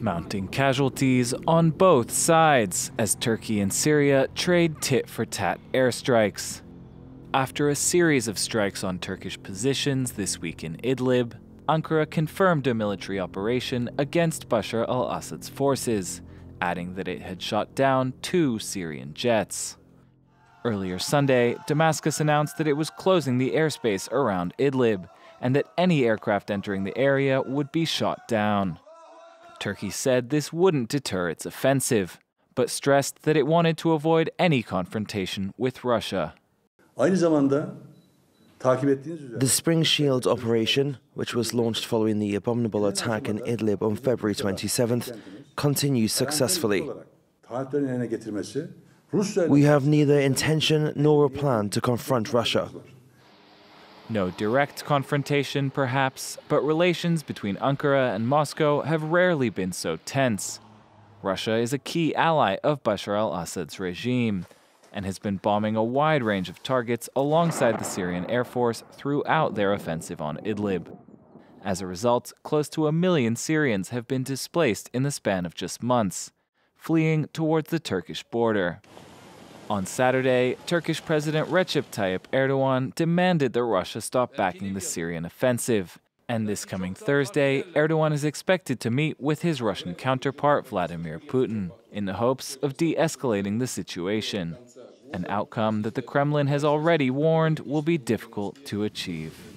mounting casualties on both sides as Turkey and Syria trade tit-for-tat airstrikes. After a series of strikes on Turkish positions this week in Idlib, Ankara confirmed a military operation against Bashar al-Assad's forces, adding that it had shot down 2 Syrian jets. Earlier Sunday, Damascus announced that it was closing the airspace around Idlib, and that any aircraft entering the area would be shot down. Turkey said this wouldn't deter its offensive, but stressed that it wanted to avoid any confrontation with Russia. The Spring Shield operation, which was launched following the abominable attack in Idlib on February 27th, continues successfully. We have neither intention nor a plan to confront Russia. No direct confrontation, perhaps, but relations between Ankara and Moscow have rarely been so tense. Russia is a key ally of Bashar al-Assad's regime and has been bombing a wide range of targets alongside the Syrian Air Force throughout their offensive on Idlib. As a result, close to 1 million Syrians have been displaced in the span of just months, fleeing towards the Turkish border. On Saturday, Turkish President Recep Tayyip Erdogan demanded that Russia stop backing the Syrian offensive. And this coming Thursday, Erdogan is expected to meet with his Russian counterpart Vladimir Putin in the hopes of de-escalating the situation, an outcome that the Kremlin has already warned will be difficult to achieve.